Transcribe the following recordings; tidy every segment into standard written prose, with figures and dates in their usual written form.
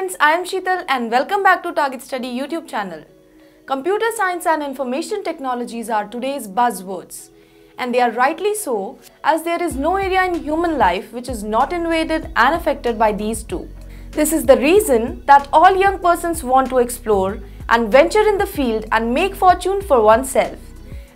friends, I am Sheetal and welcome back to TargetStudy YouTube channel. Computer science and information technologies are today's buzzwords. And they are rightly so, as there is no area in human life which is not invaded and affected by these two. This is the reason that all young persons want to explore and venture in the field and make fortune for oneself.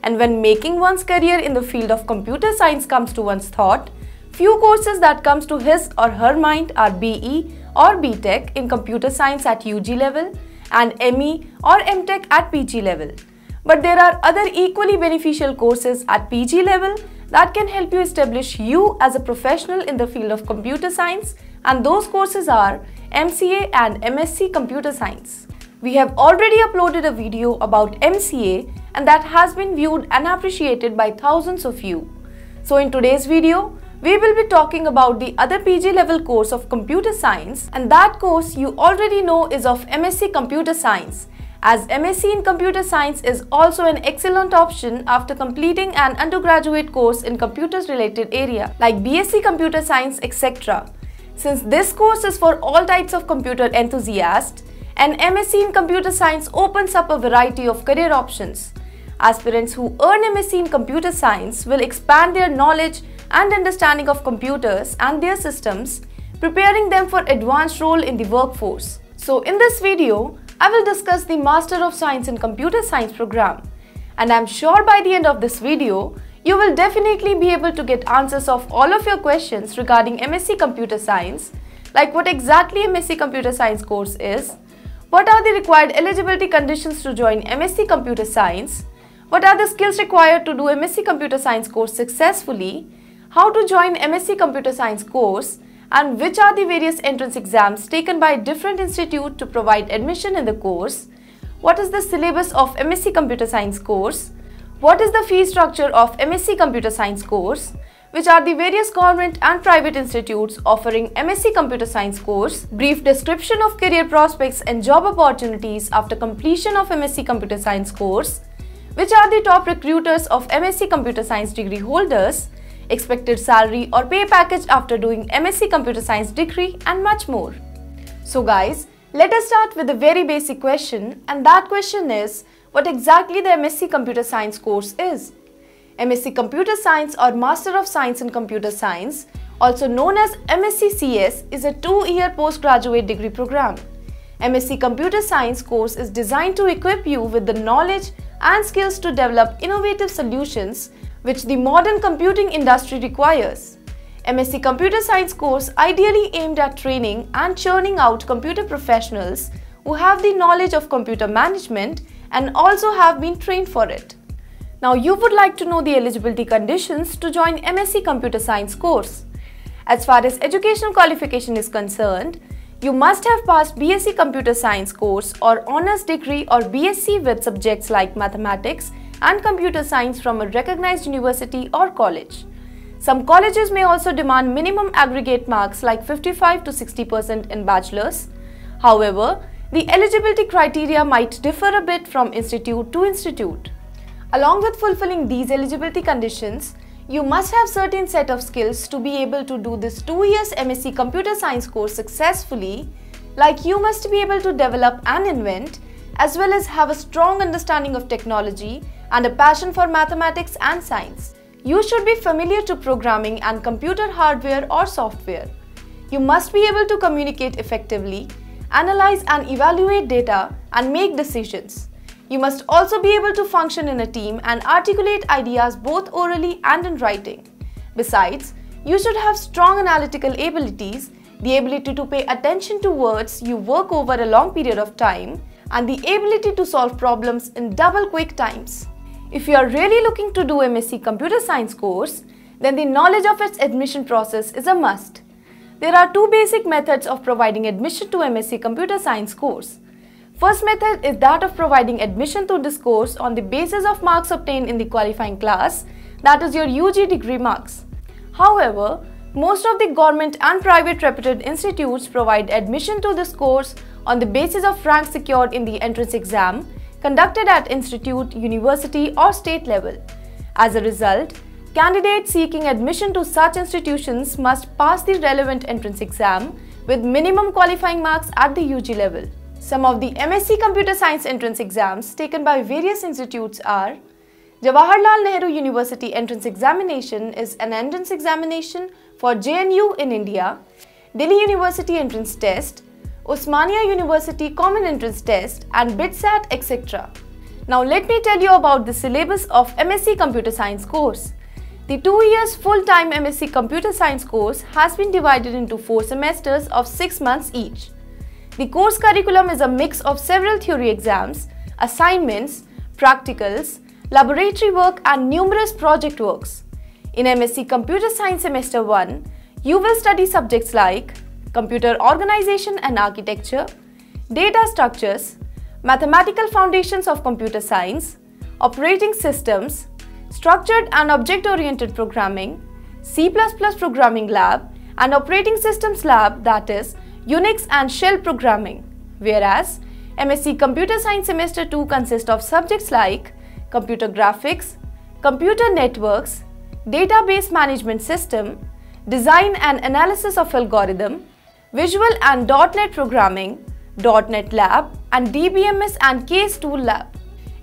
And when making one's career in the field of computer science comes to one's thought, few courses that comes to his or her mind are BE or BTech in computer science at UG level and ME or MTech at PG level. But there are other equally beneficial courses at PG level that can help you establish you as a professional in the field of computer science, and those courses are MCA and MSc Computer Science. We have already uploaded a video about MCA and that has been viewed and appreciated by thousands of you. So in today's video, we will be talking about the other PG level course of computer science, and that course you already know is of MSc Computer Science, as MSc in Computer Science is also an excellent option after completing an undergraduate course in computers related area like BSc Computer Science etc. Since this course is for all types of computer enthusiasts, an MSc in Computer Science opens up a variety of career options. Aspirants who earn MSc in Computer Science will expand their knowledge and understanding of computers and their systems, preparing them for advanced role in the workforce. So in this video, I will discuss the Master of Science in Computer Science program, and I am sure by the end of this video, you will definitely be able to get answers of all of your questions regarding MSc Computer Science, like what exactly MSc Computer Science course is, what are the required eligibility conditions to join MSc Computer Science, what are the skills required to do MSc Computer Science course successfully, how to join MSc Computer Science course, and which are the various entrance exams taken by different institute to provide admission in the course, what is the syllabus of MSc Computer Science course, what is the fee structure of MSc Computer Science course, which are the various government and private institutes offering MSc Computer Science course, brief description of career prospects and job opportunities after completion of MSc Computer Science course, which are the top recruiters of MSc Computer Science degree holders, expected salary or pay package after doing MSc Computer Science degree, and much more. So guys, let us start with a very basic question, and that question is, what exactly the MSc Computer Science course is? MSc Computer Science or Master of Science in Computer Science, also known as MSc CS, is a 2-year postgraduate degree program. MSc Computer Science course is designed to equip you with the knowledge and skills to develop innovative solutions which the modern computing industry requires. MSc Computer Science course ideally aimed at training and churning out computer professionals who have the knowledge of computer management and also have been trained for it. Now you would like to know the eligibility conditions to join MSc Computer Science course. As far as educational qualification is concerned, you must have passed BSc Computer Science course or honours degree or BSc with subjects like mathematics and computer science from a recognized university or college. Some colleges may also demand minimum aggregate marks like 55 to 60% in bachelor's. However, the eligibility criteria might differ a bit from institute to institute. Along with fulfilling these eligibility conditions, you must have certain set of skills to be able to do this 2 years MSc Computer Science course successfully, like you must be able to develop and invent, as well as have a strong understanding of technology and a passion for mathematics and science. You should be familiar to programming and computer hardware or software. You must be able to communicate effectively, analyze and evaluate data, and make decisions. You must also be able to function in a team and articulate ideas both orally and in writing. Besides, you should have strong analytical abilities, the ability to pay attention to words you work over a long period of time, and the ability to solve problems in double quick times. If you are really looking to do MSc Computer Science course, then the knowledge of its admission process is a must. There are two basic methods of providing admission to MSc Computer Science course. First method is that of providing admission to this course on the basis of marks obtained in the qualifying class, that is your UG degree marks. However, most of the government and private reputed institutes provide admission to this course on the basis of rank secured in the entrance exam conducted at institute, university or state level. As a result, candidates seeking admission to such institutions must pass the relevant entrance exam with minimum qualifying marks at the UG level. Some of the MSc Computer Science entrance exams taken by various institutes are: Jawaharlal Nehru University entrance examination is an entrance examination for JNU in India, Delhi University entrance test, Osmania University common entrance test and Bitsat etc. Now let me tell you about the syllabus of MSc Computer Science course. The 2 years full-time MSc Computer Science course has been divided into 4 semesters of 6 months each. The course curriculum is a mix of several theory exams, assignments, practicals, laboratory work and numerous project works. In MSc Computer Science Semester 1, you will study subjects like Computer Organization and Architecture, Data Structures, Mathematical Foundations of Computer Science, Operating Systems, Structured and Object-Oriented Programming, C++ Programming Lab and Operating Systems Lab, that is Unix and Shell Programming. Whereas, MSc Computer Science Semester 2 consists of subjects like Computer Graphics, Computer Networks, Database Management System, Design and Analysis of Algorithm, Visual and .NET Programming, .NET Lab and DBMS and Case Tool Lab.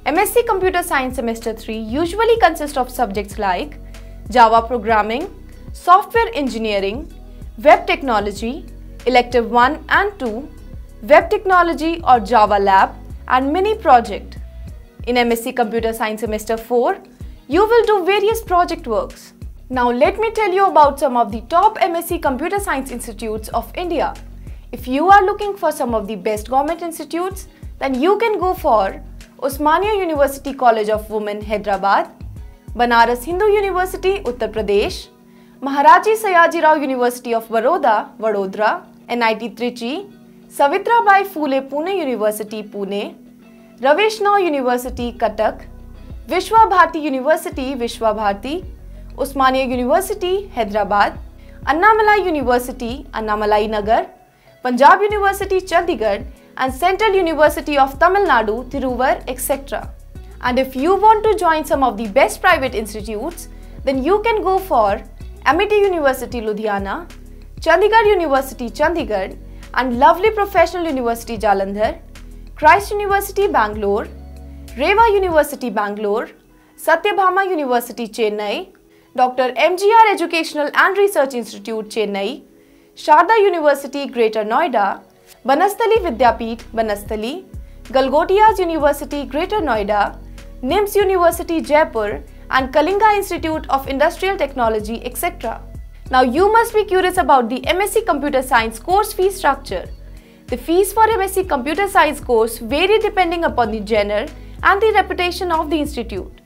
MSc Computer Science Semester 3 usually consists of subjects like Java Programming, Software Engineering, Web Technology, Elective 1 and 2, Web Technology or Java Lab and Mini Project. In MSc Computer Science Semester 4, you will do various project works. Now let me tell you about some of the top MSc Computer Science institutes of India. If you are looking for some of the best government institutes, then you can go for Osmania University College of Women, Hyderabad, Banaras Hindu University, Uttar Pradesh, Maharaji Sayajirao University of Baroda, Vadodara, NIT Trichy, Savitrabhai Phule Pune University, Pune, Ravishna University, Cuttack, Vishwa Bharti University, Vishwa Bharti, Osmania University, Hyderabad, Annamalai University, Annamalai Nagar, Punjab University, Chandigarh and Central University of Tamil Nadu, Thiruvar, etc. And if you want to join some of the best private institutes, then you can go for Amity University, Ludhiana, Chandigarh University, Chandigarh and Lovely Professional University, Jalandhar, Christ University, Bangalore, Reva University, Bangalore, Satyabama University, Chennai, Dr. MGR Educational and Research Institute, Chennai, Sharda University, Greater Noida, Banasthali Vidyapeeth, Banasthali, Galgotias University, Greater Noida, NIMS University, Jaipur and Kalinga Institute of Industrial Technology, etc. Now you must be curious about the MSc Computer Science course fee structure. The fees for MSc Computer Science course vary depending upon the genre and the reputation of the institute.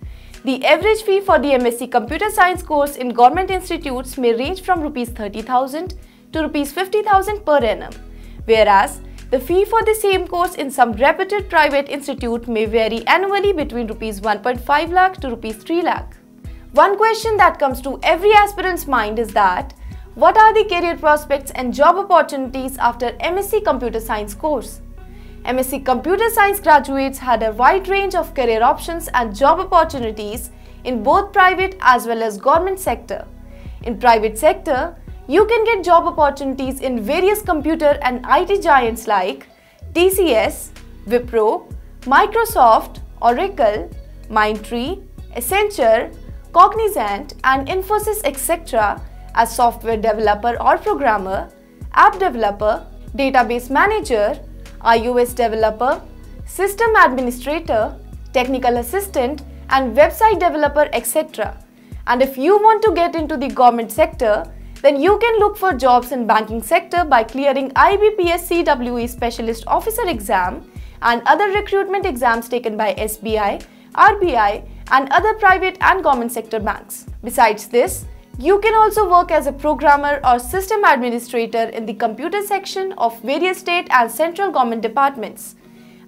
The average fee for the MSc Computer Science course in government institutes may range from ₹30,000 to ₹50,000 per annum, whereas the fee for the same course in some reputed private institute may vary annually between ₹1.5 lakh to ₹3 lakh. One question that comes to every aspirant's mind is that, what are the career prospects and job opportunities after MSc Computer Science course? MSc Computer Science graduates had a wide range of career options and job opportunities in both private as well as government sector. In private sector, you can get job opportunities in various computer and IT giants like TCS, Wipro, Microsoft, Oracle, Mindtree, Accenture, Cognizant and Infosys etc. as software developer or programmer, app developer, database manager, iOS developer, system administrator, technical assistant and website developer etc. And if you want to get into the government sector, then you can look for jobs in banking sector by clearing IBPS CWE Specialist Officer exam and other recruitment exams taken by SBI, RBI and other private and government sector banks. Besides this, you can also work as a programmer or system administrator in the computer section of various state and central government departments.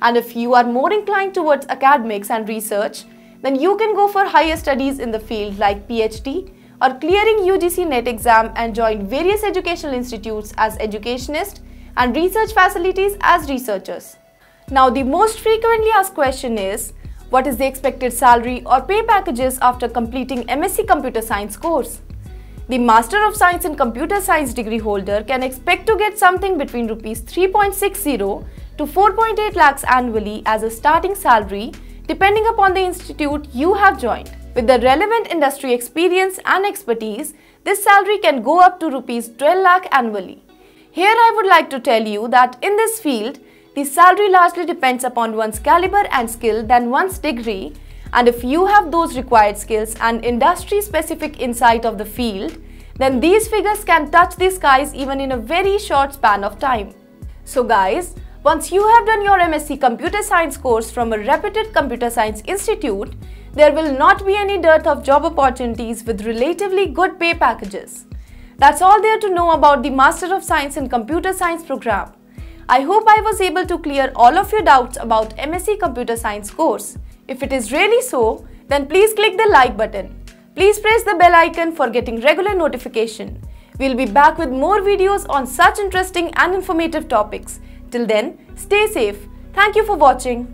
And if you are more inclined towards academics and research, then you can go for higher studies in the field like PhD, or clearing UGC NET exam and join various educational institutes as educationists and research facilities as researchers. Now the most frequently asked question is, what is the expected salary or pay packages after completing MSc Computer Science course? The Master of Science in Computer Science degree holder can expect to get something between Rs 3.60 to 4.8 lakhs annually as a starting salary depending upon the institute you have joined. With the relevant industry experience and expertise, this salary can go up to Rs 12 lakh annually. Here I would like to tell you that in this field, the salary largely depends upon one's caliber and skill than one's degree. And if you have those required skills and industry-specific insight of the field, then these figures can touch the skies even in a very short span of time. So guys, once you have done your MSc Computer Science course from a reputed computer science institute, there will not be any dearth of job opportunities with relatively good pay packages. That's all there to know about the Master of Science in Computer Science program. I hope I was able to clear all of your doubts about MSc Computer Science course. If it is really so, then please click the like button. Please press the bell icon for getting regular notification. We'll be back with more videos on such interesting and informative topics. Till then, stay safe. Thank you for watching.